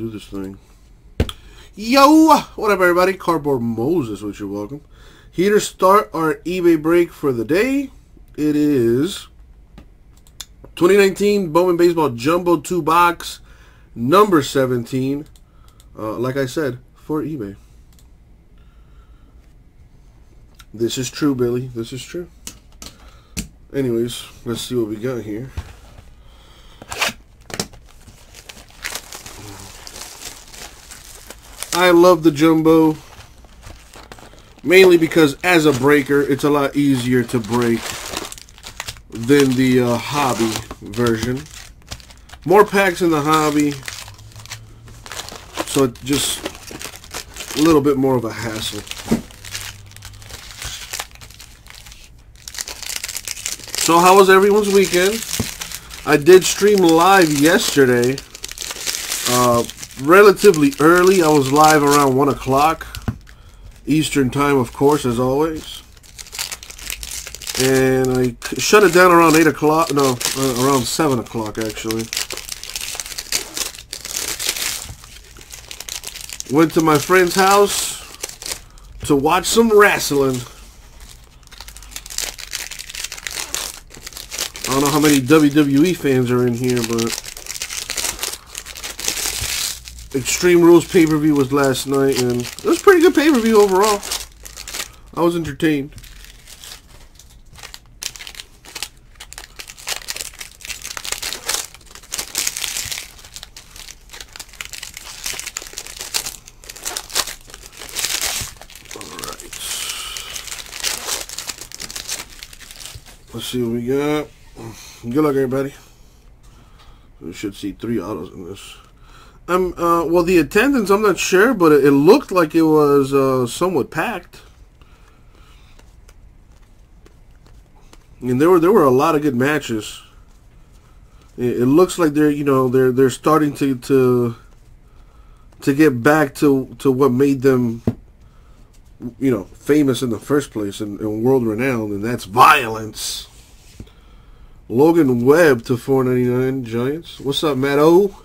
Do this thing. Yo! What up, everybody? Cardboard Moses, which you're welcome. Here to start our eBay break for the day. It is 2019 Bowman Baseball Jumbo 2 Box, number 17. Like I said, for eBay. This is true, Billy. This is true. Anyways, let's see what we got here. I love the jumbo, mainly because as a breaker, it's a lot easier to break than the hobby version. More packs in the hobby, so it's just a little bit more of a hassle. So how was everyone's weekend? I did stream live yesterday. Relatively early. I was live around 1 o'clock Eastern time, of course, as always. And I shut it down around 8 o'clock. No, around 7 o'clock, actually. Went to my friend's house to watch some wrestling. I don't know how many WWE fans are in here, but Extreme Rules pay-per-view was last night, and it was a pretty good pay-per-view overall. I was entertained. All right. Let's see what we got. Good luck, everybody. We should see 3 autos in this. Well, the attendance, I'm not sure, but it looked like it was somewhat packed. And there were a lot of good matches. It looks like they're starting to get back to what made them famous in the first place and world renowned, and that's violence. Logan Webb to $4.99 Giants. What's up, Matt O?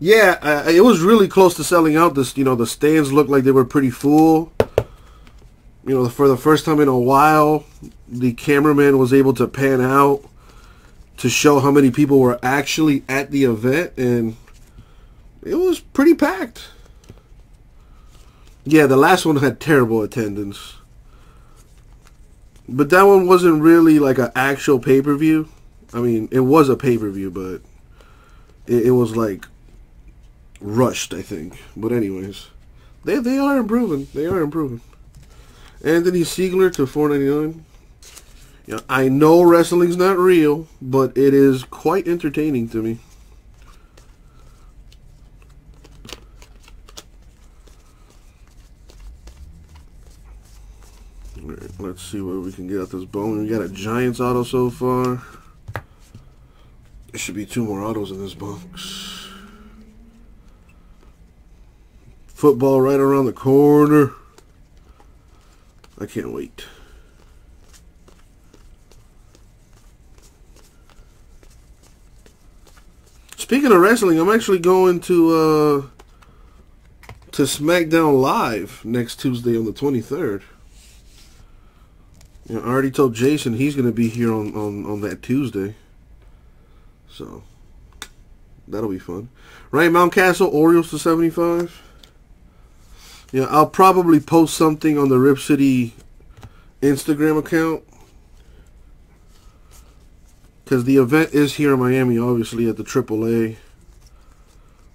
Yeah, it was really close to selling out. This, the stands looked like they were pretty full. For the first time in a while, the cameraman was able to pan out to show how many people were actually at the event, and it was pretty packed. Yeah, the last one had terrible attendance, but that one wasn't really like an actual pay-per-view. I mean, it was a pay-per-view, but it was like rushed, I think. But anyways, they are improving. They are improving. Anthony Siegler to $4.99. Yeah, I know wrestling's not real, but it is quite entertaining to me. All right, let's see what we can get out this bone. We got a Giants auto so far. There should be 2 more autos in this box. Football right around the corner. I can't wait. Speaking of wrestling, I'm actually going to Smackdown Live next Tuesday on the 23rd. I already told Jason he's going to be here on that Tuesday. So, that'll be fun. Right, Mountcastle, Orioles to 75. Yeah, I'll probably post something on the Rip City Instagram account, because the event is here in Miami, obviously, at the AAA.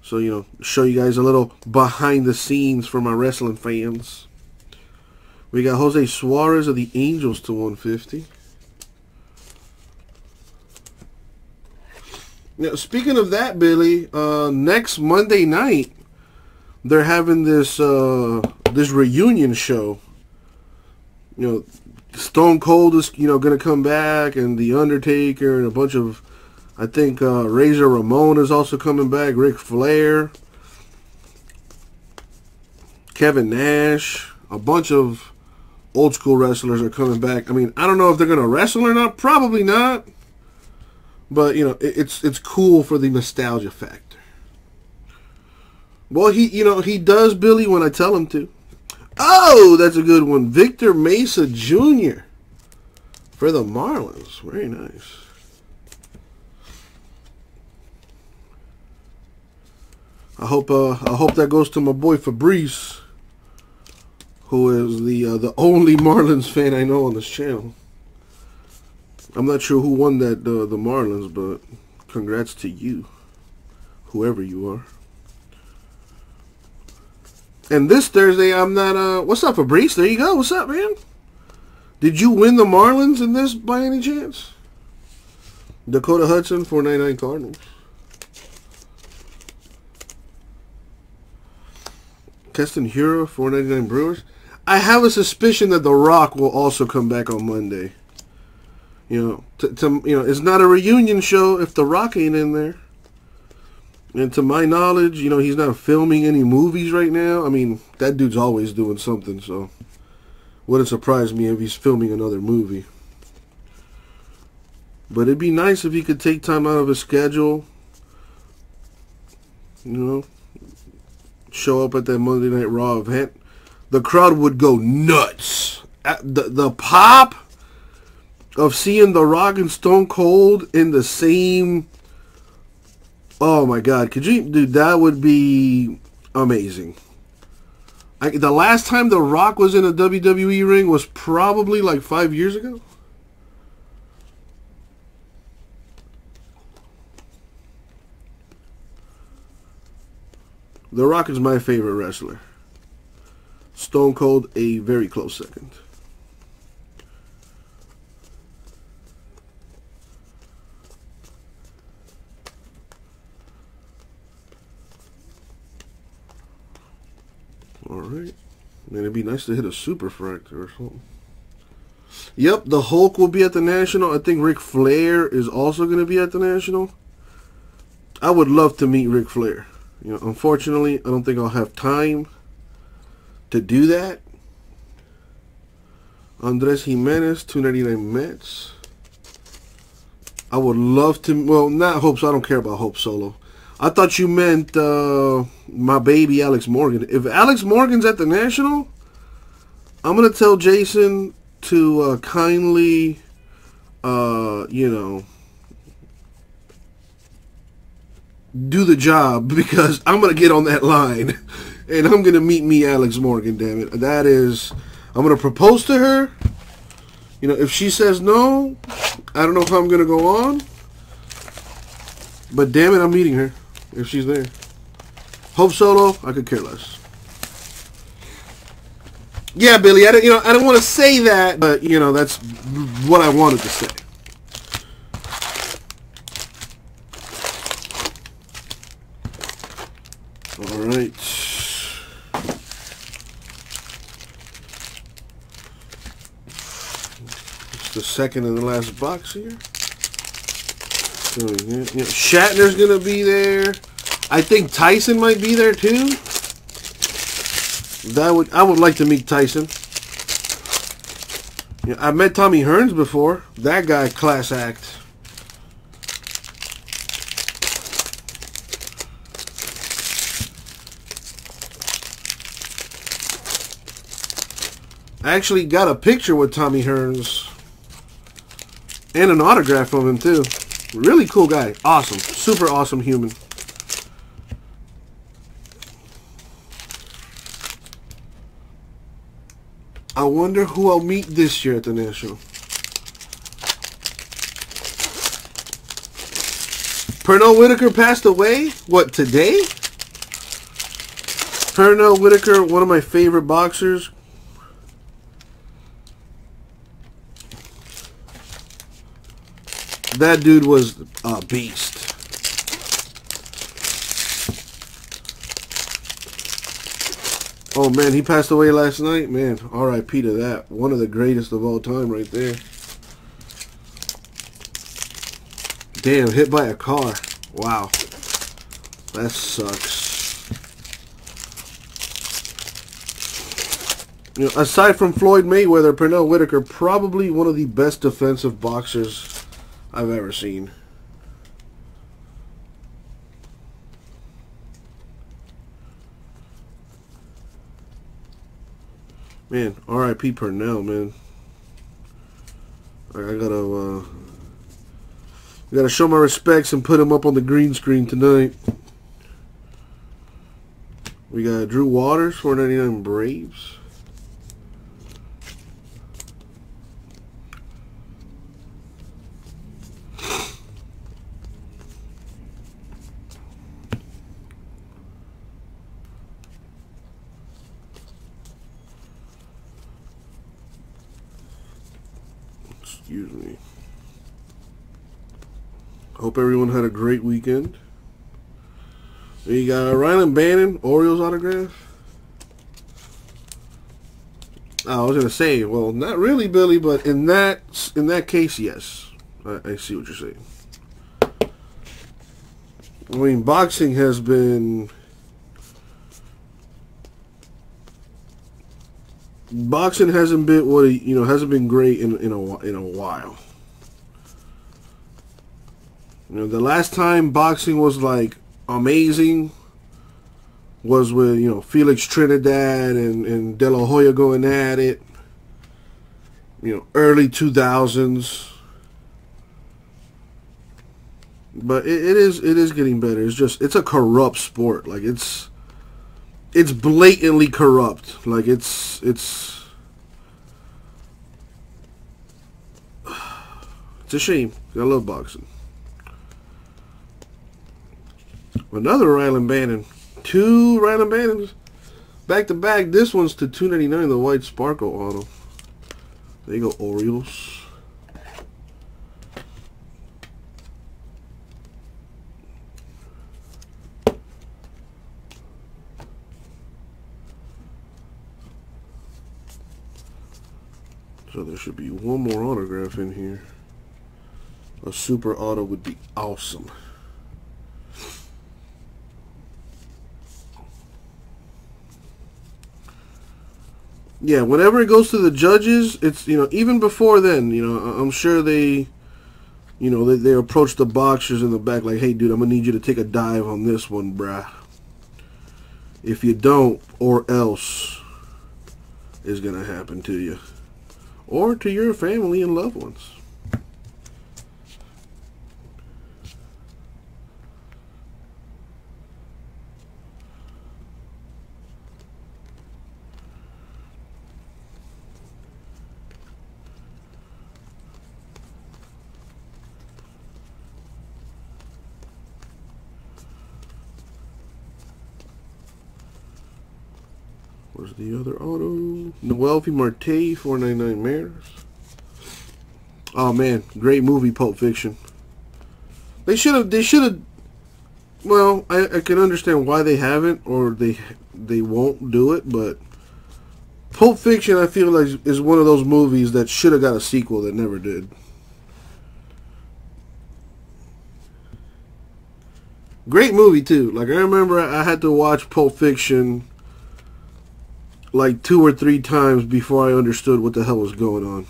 So, show you guys a little behind the scenes for my wrestling fans. We got Jose Suarez of the Angels to 150. Now, speaking of that, Billy, next Monday night, they're having this this reunion show. Stone Cold is gonna come back, and The Undertaker, and a bunch of, I think Razor Ramon is also coming back. Ric Flair, Kevin Nash, a bunch of old school wrestlers are coming back. I mean, I don't know if they're gonna wrestle or not. Probably not. But it's cool for the nostalgia factor. Well, he does Billy when I tell him to. Oh, that's a good one. Victor Mesa Jr. for the Marlins. Very nice. I hope that goes to my boy Fabrice, who is the only Marlins fan I know on this channel. I'm not sure who won that the Marlins, but congrats to you, whoever you are. And this Thursday, I'm not. What's up, Fabrice? There you go. What's up, man? Did you win the Marlins in this by any chance? Dakota Hudson, 499 Cardinals. Keston Hura, 499 Brewers. I have a suspicion that The Rock will also come back on Monday. You know, it's not a reunion show if The Rock ain't in there. And to my knowledge, you know, he's not filming any movies right now. I mean, that dude's always doing something, so wouldn't surprise me if he's filming another movie. But it'd be nice if he could take time out of his schedule, you know, show up at that Monday Night Raw event. The crowd would go nuts. The pop of seeing The Rock and Stone Cold in the same... Oh my God, could you, dude? That would be amazing. The last time The Rock was in a WWE ring was probably like 5 years ago. The Rock is my favorite wrestler. Stone Cold, a very close second. Alright. Man, it'd be nice to hit a super fractor or something. Yep, the Hulk will be at the National. I think Ric Flair is also going to be at the National. I would love to meet Ric Flair. You know, unfortunately, I don't think I'll have time to do that. Andres Jimenez, 299 Mets. I would love to... Well, not Hope Solo. I don't care about Hope Solo. I thought you meant my baby Alex Morgan. If Alex Morgan's at the National, I'm going to tell Jason to kindly, you know, do the job, because I'm going to get on that line and I'm going to meet me Alex Morgan, damn it. That is, I'm going to propose to her. You know, if she says no, I don't know if I'm going to go on. But damn it, I'm meeting her. If she's there. Hope Solo, I could care less. Yeah, Billy, I don't want to say that, but you know, that's what I wanted to say. All right. It's the second and the last box here. Shatner's gonna be there. I think Tyson might be there too. I would like to meet Tyson. Yeah, I met Tommy Hearns before. That guy, class act. I actually got a picture with Tommy Hearns and an autograph of him too. Really cool guy. Awesome. Super awesome human. I wonder who I'll meet this year at the National. Pernell Whitaker passed away. What, today? Pernell Whitaker, one of my favorite boxers. That dude was a beast. Oh, man, he passed away last night. Man, R.I.P. to that. One of the greatest of all time right there. Damn, hit by a car. Wow. That sucks. You know, aside from Floyd Mayweather, Pernell Whitaker, probably one of the best defensive boxers I've ever seen. Man, R.I.P. Pernell, man. I gotta show my respects and put him up on the green screen tonight. We got Drew Waters, 499 Braves. Excuse me. Hope everyone had a great weekend. We got Ryland Bannon, Orioles autograph. I was gonna say, well, not really, Billy, but in that case, yes. I see what you're saying. I mean, boxing has been. Boxing hasn't been what it, hasn't been great in a while. You know, the last time boxing was like amazing was with Felix Trinidad and De La Hoya going at it. Early 2000s. But it is getting better. It's just a corrupt sport. Like it's blatantly corrupt. Like it's a shame. I love boxing. Another Ryland Bannon. Two Ryland Bannons back to back. This one's to 299, the white sparkle auto. There you go, Orioles. So there should be one more autograph in here. A super auto would be awesome. Yeah, whenever it goes to the judges, it's, even before then, I'm sure they, they approach the boxers in the back like, hey, dude, I'm going to need you to take a dive on this one, bruh. If you don't, or else is going to happen to you. Or to your family and loved ones. Where's the other auto? Noelvi Marte, 499 Mariners. Oh man, great movie, Pulp Fiction. They should have. Well, I can understand why they haven't, or they won't do it. But Pulp Fiction, I feel like, is one of those movies that should have got a sequel that never did. Great movie too. Like I remember, I had to watch Pulp Fiction like 2 or 3 times before I understood what the hell was going on.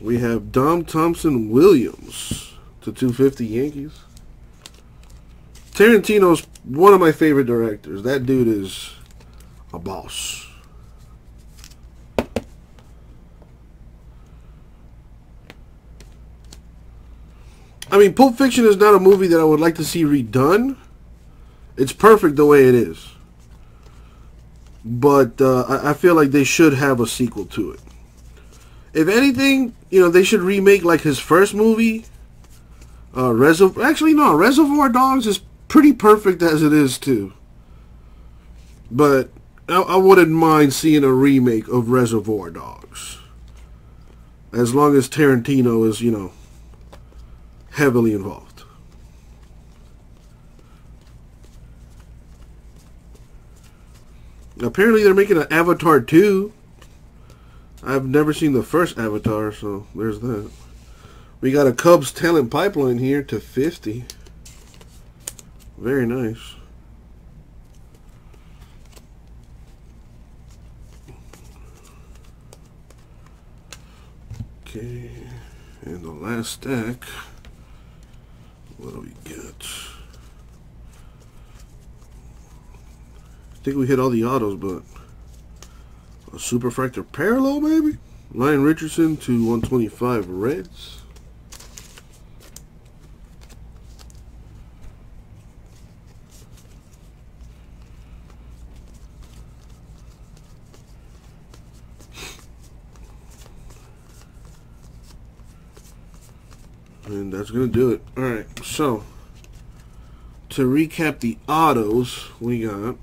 We have Dom Thompson Williams to 250 Yankees. Tarantino's one of my favorite directors. That dude is a boss. I mean, Pulp Fiction is not a movie that I would like to see redone. It's perfect the way it is. But I feel like they should have a sequel to it. If anything, they should remake like his first movie. Actually, no. Reservoir Dogs is pretty perfect as it is, too. But I wouldn't mind seeing a remake of Reservoir Dogs. As long as Tarantino is, heavily involved. Apparently they're making an Avatar 2. I've never seen the first Avatar, so there's that. We got a Cubs talent pipeline here to 50. Very nice. Okay, and the last stack. What do we get? I think we hit all the autos, but a superfractor parallel, maybe? Lyon Richardson to 125 Reds. And that's going to do it. Alright, so to recap the autos, we got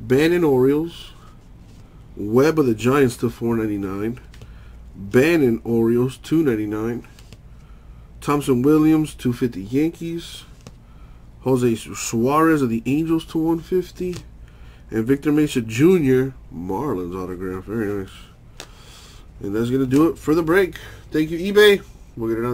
Bannon Orioles, Webb of the Giants to 499, Bannon Orioles 299, Thompson Williams 250 Yankees, Jose Suarez of the Angels to 150, and Victor Mesa Jr. Marlins autograph. Very nice. And that's going to do it for the break. Thank you, eBay. We'll get it out.